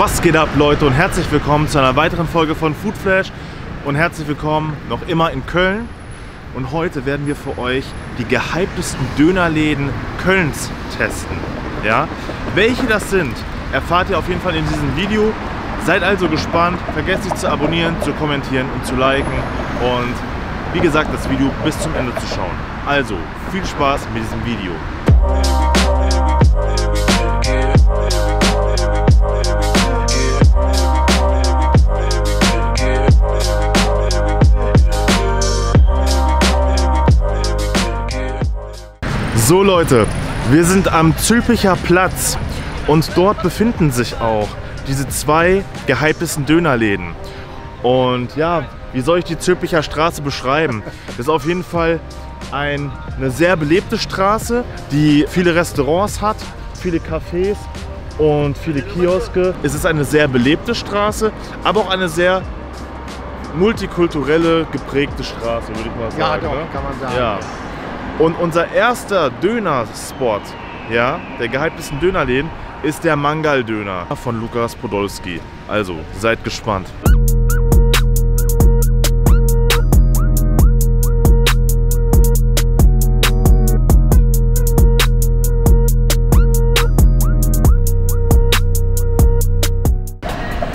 Was geht ab, Leute, und herzlich willkommen zu einer weiteren Folge von Food Flash und herzlich willkommen noch immer in Köln. Und heute werden wir für euch die gehyptesten Dönerläden Kölns testen. Ja? Welche das sind, erfahrt ihr auf jeden Fall in diesem Video. Seid also gespannt, vergesst nicht zu abonnieren, zu kommentieren und zu liken und wie gesagt, das Video bis zum Ende zu schauen. Also, viel Spaß mit diesem Video. So Leute, wir sind am Zülpicher Platz und dort befinden sich auch diese zwei gehyptesten Dönerläden. Und ja, wie soll ich die Zülpicher Straße beschreiben? Das ist auf jeden Fall eine sehr belebte Straße, die viele Restaurants hat, viele Cafés und viele Kioske. Es ist eine sehr belebte Straße, aber auch eine sehr multikulturelle, geprägte Straße, würde ich mal sagen. Ja, doch, ne? Kann man sagen. Ja. Und unser erster Döner-Spot, ja, der gehyptesten Dönerläden, ist der Mangal-Döner von Lukas Podolski. Also, seid gespannt.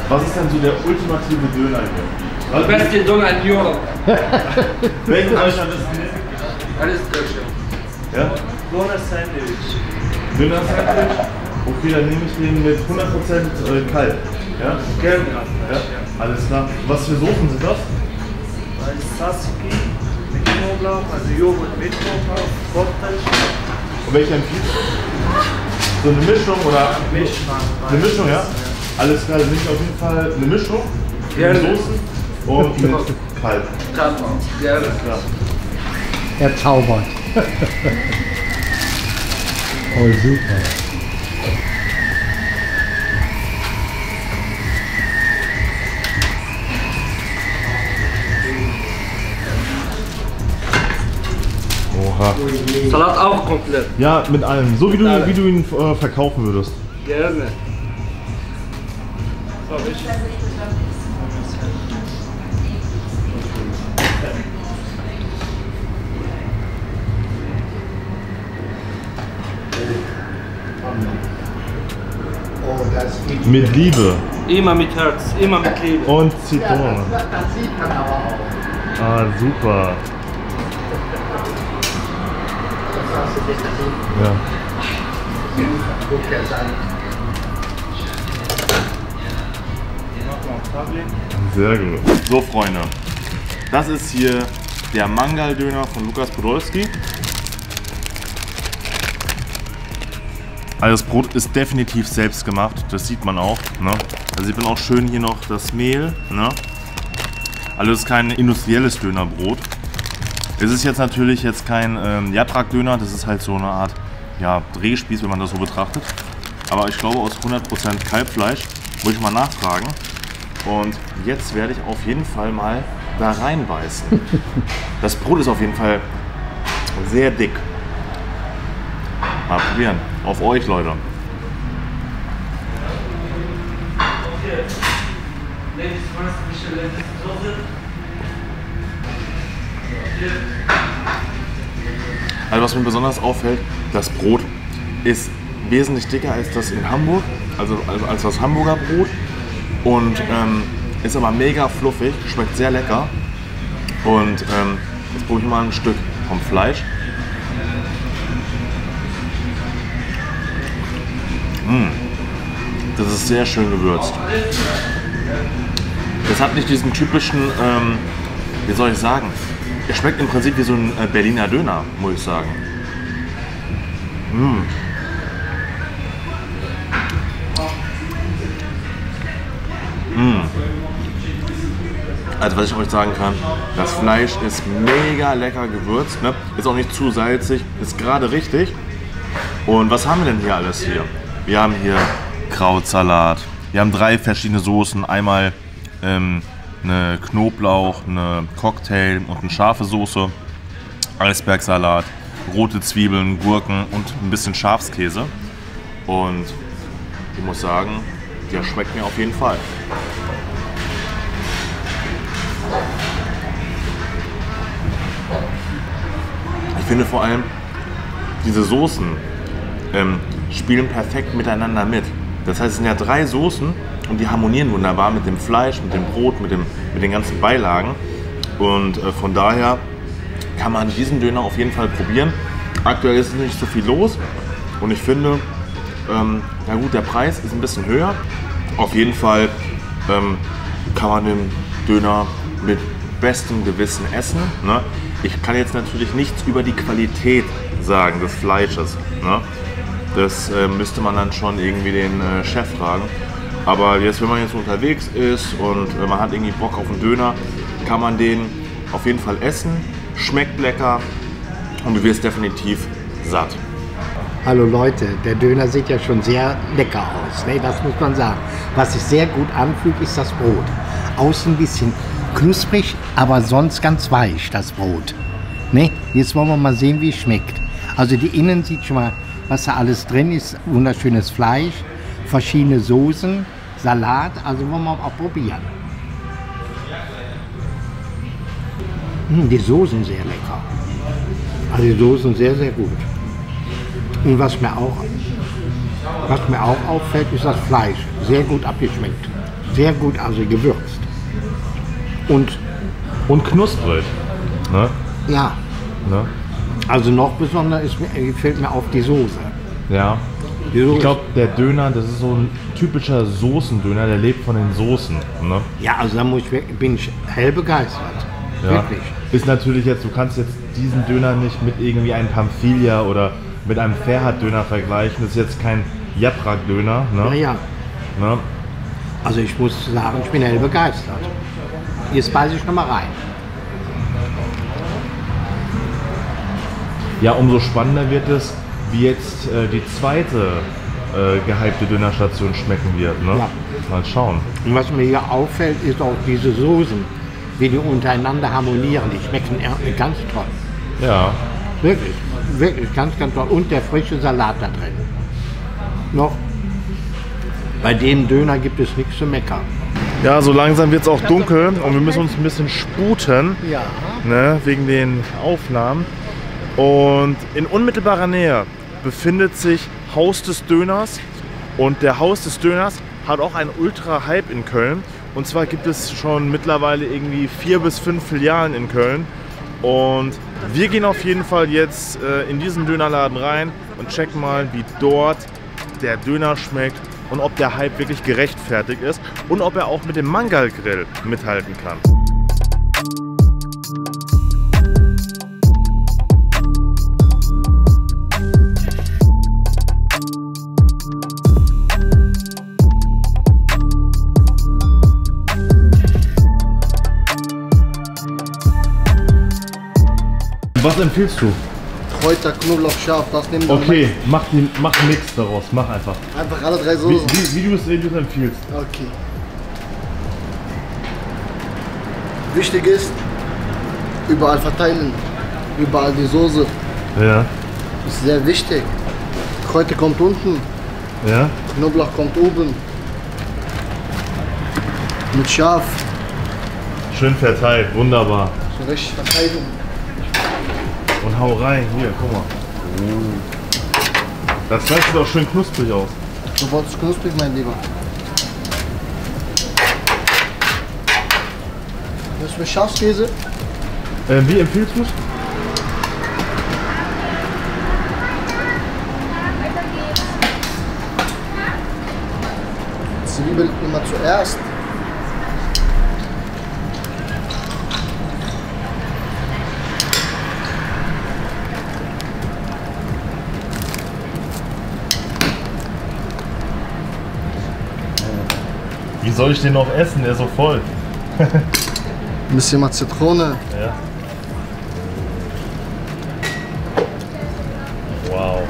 Was ist denn so der ultimative Döner hier? Das beste Döner in Jordan. Welchen habe ich am besten? Alles Köche. Ja? Döner Sandwich. Döner Sandwich? Okay, dann nehme ich den mit 100% kalt. Ja? Gelb. Ja? Alles klar. Was für Soßen sind das? Tzatziki mit Knoblauch, also Joghurt mit Knoblauch, Kochtopf. Und welche empfiehlst du? So eine Mischung oder? Mischung. Eine Mischung, ja? Alles klar, dann nehme ich auf jeden Fall eine Mischung mit Soßen und mit kalt. Kalt auch. Ja. Alles klar. Er zaubert. Oh, super. Oha. Salat auch komplett. Ja, mit allem. So wie du ihn verkaufen würdest. Gerne. So, bitte. Mit Liebe. Immer mit Herz, immer mit Liebe. Und Zitrone. Ja, das sieht man aber auch. Ah, super. Ja. Sehr gut. So, Freunde, das ist hier der Mangal-Döner von Lukas Podolski. Also das Brot ist definitiv selbst gemacht, das sieht man auch. Ne? Da sieht man auch schön hier noch das Mehl. Ne? Also es ist kein industrielles Dönerbrot. Es ist jetzt natürlich jetzt kein Yaprak-Döner, das ist halt so eine Art, ja, Drehspieß, wenn man das so betrachtet. Aber ich glaube aus 100% Kalbfleisch, muss ich mal nachfragen. Und jetzt werde ich auf jeden Fall mal da reinbeißen. Das Brot ist auf jeden Fall sehr dick. Mal probieren. Auf euch, Leute. Also was mir besonders auffällt, das Brot ist wesentlich dicker als das in Hamburg, also als das Hamburger Brot. Und ist aber mega fluffig, schmeckt sehr lecker. Und jetzt probiere ich mal ein Stück vom Fleisch. Das ist sehr schön gewürzt. Das hat nicht diesen typischen, wie soll ich sagen, es schmeckt im Prinzip wie so ein Berliner Döner, muss ich sagen. Also was ich euch sagen kann, das Fleisch ist mega lecker gewürzt, ne? Ist auch nicht zu salzig, ist gerade richtig. Und was haben wir denn hier alles hier? Wir haben hier Krautsalat, wir haben drei verschiedene Soßen, einmal eine Knoblauch, eine Cocktail und eine scharfe Soße, Eisbergsalat, rote Zwiebeln, Gurken und ein bisschen Schafskäse. Und ich muss sagen, Der schmeckt mir auf jeden Fall. Ich finde vor allem, diese Soßen spielen perfekt miteinander mit. Das heißt, es sind ja 3 Soßen und die harmonieren wunderbar mit dem Fleisch, mit dem Brot, mit den ganzen Beilagen. Und von daher kann man diesen Döner auf jeden Fall probieren. Aktuell ist nicht so viel los und ich finde, na gut, der Preis ist ein bisschen höher. Auf jeden Fall kann man den Döner mit bestem Gewissen essen, ne? Ich kann jetzt natürlich nichts über die Qualität sagen des Fleisches, ne? Das müsste man dann schon irgendwie den Chef fragen. Aber jetzt, wenn man jetzt unterwegs ist und man hat irgendwie Bock auf einen Döner, kann man den auf jeden Fall essen. Schmeckt lecker und du wirst definitiv satt. Hallo Leute, der Döner sieht ja schon sehr lecker aus, ne? Das muss man sagen. Was sich sehr gut anfühlt, ist das Brot. Außen ein bisschen knusprig, aber sonst ganz weich, das Brot. Ne? Jetzt wollen wir mal sehen, wie es schmeckt. Also die Innen sieht schon mal, was da alles drin ist. Wunderschönes Fleisch, verschiedene Soßen, Salat. Also wollen wir mal probieren. Die Soßen sehr lecker. Also die Soßen sehr, sehr gut. Und was mir auch auffällt, ist das Fleisch. Sehr gut abgeschmeckt. Sehr gut, also gewürzt. Und knusprig. Ne? Ja. Ne? Also noch besonders gefällt mir auch die Soße. Ja. Die Soße. Ich glaube, der Döner, das ist so ein typischer Soßendöner, der lebt von den Soßen. Ne? Ja, also da bin ich hell begeistert. Ja. Wirklich. Ist natürlich jetzt, du kannst jetzt diesen Döner nicht mit irgendwie einem Pamphilia oder mit einem Ferhat-Döner vergleichen. Das ist jetzt kein Japrak-Döner. Ne? Ja, ja. Ne? Also ich muss sagen, ich bin hell begeistert. Jetzt beiße ich nochmal rein. Ja, umso spannender wird es, wie jetzt die zweite gehypte Dönerstation schmecken wird. Ne? Ja. Mal schauen. Und was mir hier auffällt, ist auch diese Soßen, wie die untereinander harmonieren. Die schmecken ganz toll. Ja. Wirklich, wirklich ganz, ganz toll. Und der frische Salat da drin. Noch, bei dem Döner gibt es nichts zu meckern. Ja, so langsam wird es auch dunkel und wir müssen uns ein bisschen sputen, ja, ne, wegen den Aufnahmen. Und in unmittelbarer Nähe befindet sich Haus des Döners. Und der Haus des Döners hat auch einen Ultra-Hype in Köln. Und zwar gibt es schon mittlerweile irgendwie 4 bis 5 Filialen in Köln. Und wir gehen auf jeden Fall jetzt in diesen Dönerladen rein und checken mal, wie dort der Döner schmeckt und ob der Hype wirklich gerechtfertigt ist und ob er auch mit dem Mangalgrill mithalten kann. Was empfiehlst du? Kräuter, Knoblauch, scharf, das nehmen wir. Okay, mach nichts daraus, mach einfach. Einfach alle 3 Soßen. Wie du es empfiehlst. Okay. Wichtig ist, überall verteilen, überall die Soße. Ja. Ist sehr wichtig. Kräuter kommt unten. Ja. Knoblauch kommt oben. Mit scharf. Schön verteilt, wunderbar. Schon richtig verteilt. Und hau rein, hier, guck mal. Das Fleisch sieht auch schön knusprig aus. Du wolltest knusprig, mein Lieber. Das ist mit Schafskäse. Wie empfiehlst du es? Zwiebeln immer zuerst. Wie soll ich den noch essen? Der ist so voll. Ein bisschen mal Zitrone. Ja. Wow.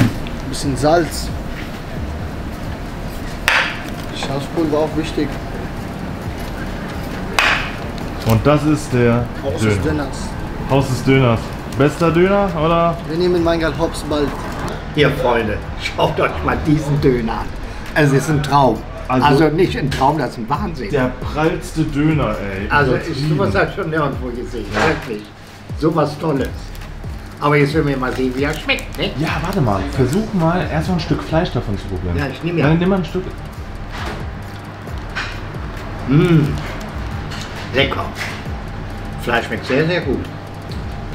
Ein bisschen Salz. Scharfspulver auch wichtig. Und das ist der Haus des Döners. Haus des Döners. Bester Döner, oder? Wir nehmen Mangal Hops bald. Ihr Freunde, schaut euch mal diesen Döner an. Es ist ein Traum. Also nicht ein Traum, das ist ein Wahnsinn. Der prallste Döner, ey. Also ich sowas habe schon nirgendwo gesehen, wirklich. Sowas Tolles. Aber jetzt will wir mal sehen, wie er schmeckt, ne? Ja, warte mal. Versuch mal, erstmal ein Stück Fleisch davon zu probieren. Ja, ich nehme ja. Dann nimm mal ein Stück. Mmh. Lecker. Fleisch schmeckt sehr, sehr gut.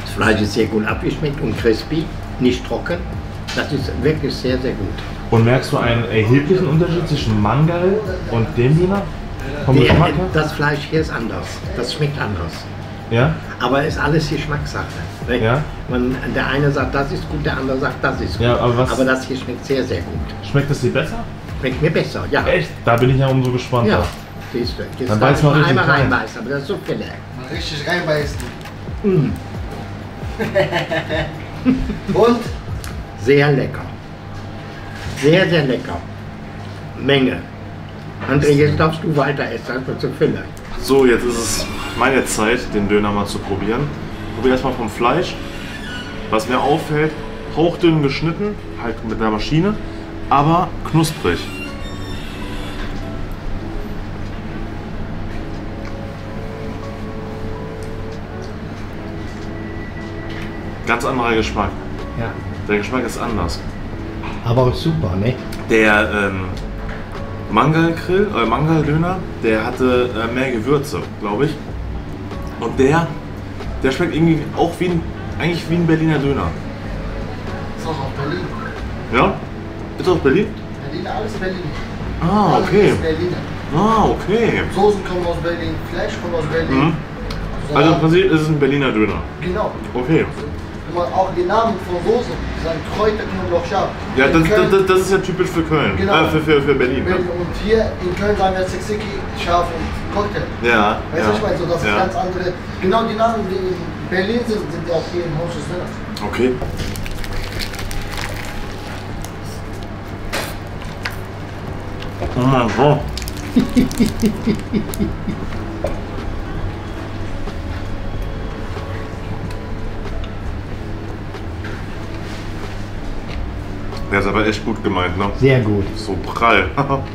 Das Fleisch ist sehr gut abgeschmeckt und crispy, nicht trocken. Das ist wirklich sehr, sehr gut. Und merkst du einen erheblichen Unterschied zwischen Mangal und dem Döner? Das Fleisch hier ist anders. Das schmeckt anders. Ja? Aber ist alles Geschmackssache. Ne? Ja? Der eine sagt, das ist gut, der andere sagt, das ist gut. Ja, aber das hier schmeckt sehr, sehr gut. Schmeckt das dir besser? Schmeckt mir besser, ja. Echt? Da bin ich ja umso gespannter. Ja, siehst du. Jetzt dann beißt man einmal reinbeißen, aber das ist so viel. Mal richtig reinbeißen. Mm. Und? Sehr lecker. Sehr, sehr lecker. Menge. André, jetzt darfst du weiter essen, einfach zu füllen. So, jetzt ist es meine Zeit, den Döner mal zu probieren. Ich probiere erstmal vom Fleisch. Was mir auffällt, hauchdünn geschnitten, halt mit einer Maschine, aber knusprig. Ganz anderer Geschmack. Ja. Der Geschmack ist anders. Aber super, ne? Der Mangal-Döner, der hatte mehr Gewürze, glaube ich. Und der schmeckt irgendwie auch wie ein Berliner Döner. Ist auch aus Berlin. Ja? Ist auch aus Berlin? Berliner, alles Berlin. Ah, okay. Alles Berliner. Ah, okay. Soßen kommen aus Berlin, Fleisch kommt aus Berlin. Mhm. Also im Prinzip ist es ein Berliner Döner. Genau. Okay. Auch die Namen von Soßen, sagen Kräuter, Knoblauch, Schaf. Ja, das ist ja typisch für Köln, genau. Für Berlin. Ne? Und hier in Köln sagen wir Tzatziki, Schaf und Cocktail. Ja. Weißt du, ja. Ich meine, so, das ja. Ist ganz andere. Genau die Namen, die in Berlin sind auch hier im Haus des Döners. Okay. Oh mein Gott. Der ist aber echt gut gemeint, ne? Sehr gut. So prall. Aber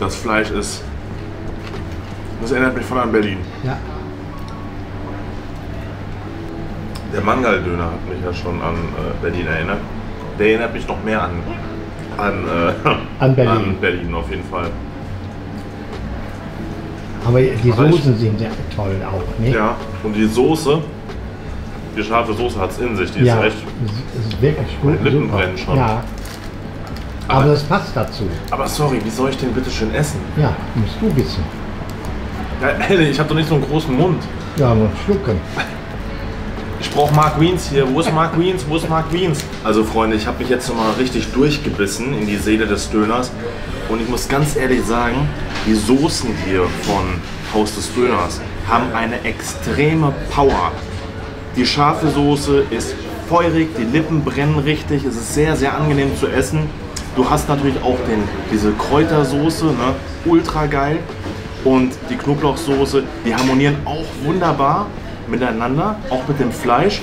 das Fleisch ist... Das erinnert mich voll an Berlin. Ja. Der Mangal-Döner hat mich ja schon an Berlin erinnert. Der erinnert mich noch mehr an Berlin. An Berlin auf jeden Fall. Aber die Soßen sind ja toll auch, ne? Ja, und die Soße... Die scharfe Soße hat es in sich, die ja, ist echt. Das ist wirklich gut. Meine Lippen brennen schon. Ja. Aber das passt dazu. Aber sorry, wie soll ich den bitte schön essen? Ja, musst du wissen. Ja, ehrlich, ich habe doch nicht so einen großen Mund. Ja, nur schlucken. Ich brauche Mark Wiens hier. Wo ist Mark Wiens? Wo ist Mark Wiens? Also, Freunde, ich habe mich jetzt nochmal richtig durchgebissen in die Seele des Döners. Und ich muss ganz ehrlich sagen, die Soßen hier von Haus des Döners haben eine extreme Power. Die scharfe Soße ist feurig, die Lippen brennen richtig, es ist sehr, sehr angenehm zu essen. Du hast natürlich auch diese Kräutersoße, ne? Ultra geil. Und die Knoblauchsoße, die harmonieren auch wunderbar miteinander, auch mit dem Fleisch.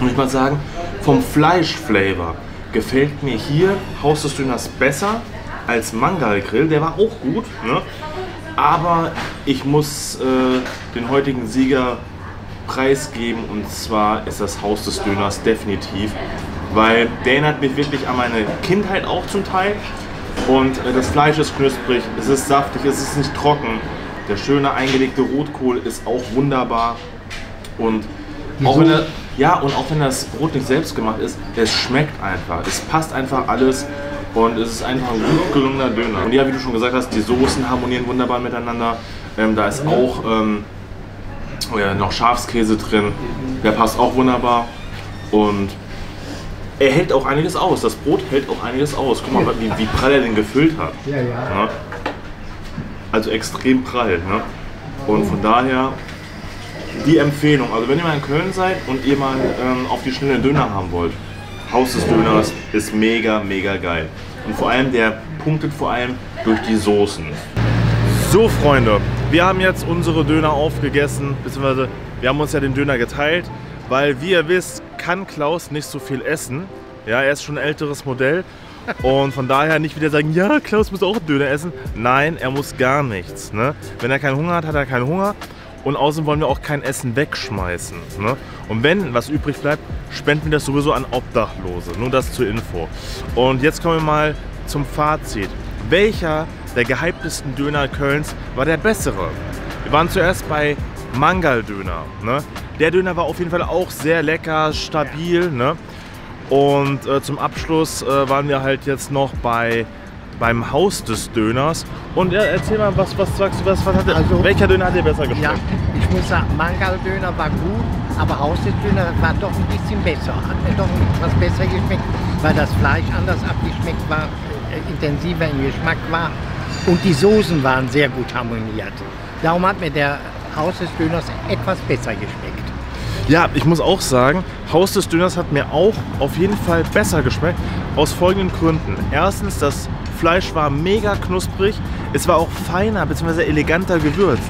Und ich muss sagen, vom Fleischflavor gefällt mir hier Haus des Döners besser als Mangal-Grill. Der war auch gut, ne? Aber ich muss den heutigen Sieger preisgeben, und zwar ist das Haus des Döners definitiv, weil der erinnert mich wirklich an meine Kindheit auch zum Teil, und das Fleisch ist knusprig, es ist saftig, es ist nicht trocken, der schöne eingelegte Rotkohl ist auch wunderbar, und auch wenn, auch wenn das Brot nicht selbst gemacht ist, es schmeckt einfach, es passt einfach alles. Und es ist einfach ein gut gelungener Döner. Und ja, wie du schon gesagt hast, die Soßen harmonieren wunderbar miteinander, da ist auch noch Schafskäse drin, der passt auch wunderbar, und er hält auch einiges aus, das Brot hält auch einiges aus. Guck mal, wie prall er den gefüllt hat. Ja, ja. Also extrem prall, ne? Und von daher die Empfehlung, also wenn ihr mal in Köln seid und ihr mal auf die schnelle Döner haben wollt, Haus des Döners ist mega, mega geil. Und vor allem, der punktet vor allem durch die Soßen. So, Freunde, wir haben jetzt unsere Döner aufgegessen, beziehungsweise wir haben uns ja den Döner geteilt, weil, wie ihr wisst, kann Klaus nicht so viel essen. Ja, er ist schon ein älteres Modell, Und von daher nicht wieder sagen, ja, Klaus muss auch Döner essen. Nein, er muss gar nichts. Ne? Wenn er keinen Hunger hat, hat er keinen Hunger. Und außerdem wollen wir auch kein Essen wegschmeißen. Ne? Und wenn was übrig bleibt, spenden wir das sowieso an Obdachlose. Nur das zur Info. Und jetzt kommen wir mal zum Fazit. Welcher der gehyptesten Döner Kölns war der bessere? Wir waren zuerst bei Mangal-Döner. Ne? Der Döner war auf jeden Fall auch sehr lecker, stabil. Ne? Und zum Abschluss waren wir halt jetzt noch beim Haus des Döners. Und ja, erzähl mal, was sagst du, welcher Döner hat dir besser geschmeckt? Ja, ich muss sagen, Mangal-Döner war gut, aber Haus des Döners war doch ein bisschen besser. Hat mir doch etwas besser geschmeckt, weil das Fleisch anders abgeschmeckt war, intensiver im Geschmack war und die Soßen waren sehr gut harmoniert. Darum hat mir der Haus des Döners etwas besser geschmeckt. Ja, ich muss auch sagen, Haus des Döners hat mir auch auf jeden Fall besser geschmeckt, aus folgenden Gründen. Erstens, das Fleisch war mega knusprig, es war auch feiner bzw. eleganter gewürzt.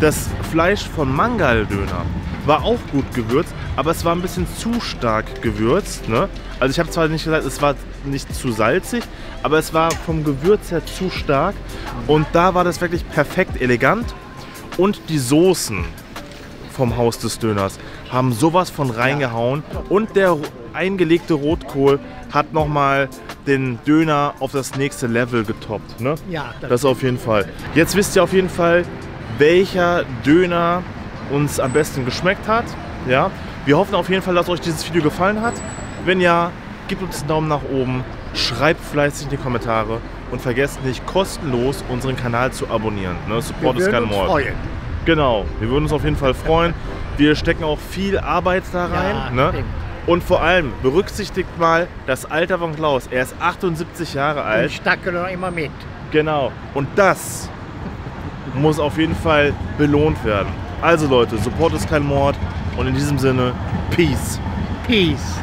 Das Fleisch von Mangal-Döner war auch gut gewürzt, aber es war ein bisschen zu stark gewürzt. Ne? Also ich habe zwar nicht gesagt, es war nicht zu salzig, aber es war vom Gewürz her zu stark. Und da war das wirklich perfekt elegant. Und die Soßen vom Haus des Döners haben sowas von reingehauen und der eingelegte Rotkohl hat nochmal den Döner auf das nächste Level getoppt. Ne? Ja, das auf jeden Fall. Jetzt wisst ihr auf jeden Fall, welcher Döner uns am besten geschmeckt hat. Ja? Wir hoffen auf jeden Fall, dass euch dieses Video gefallen hat. Wenn ja, gebt uns einen Daumen nach oben, schreibt fleißig in die Kommentare und vergesst nicht, kostenlos unseren Kanal zu abonnieren. Ne? Support ist kein Mord. Genau, wir würden uns auf jeden Fall freuen. Wir stecken auch viel Arbeit da rein. Ja, ne? Und vor allem berücksichtigt mal das Alter von Klaus. Er ist 78 Jahre alt. Und ich stacke noch immer mit. Genau, und das muss auf jeden Fall belohnt werden. Also Leute, Support ist kein Mord und in diesem Sinne, Peace. Peace.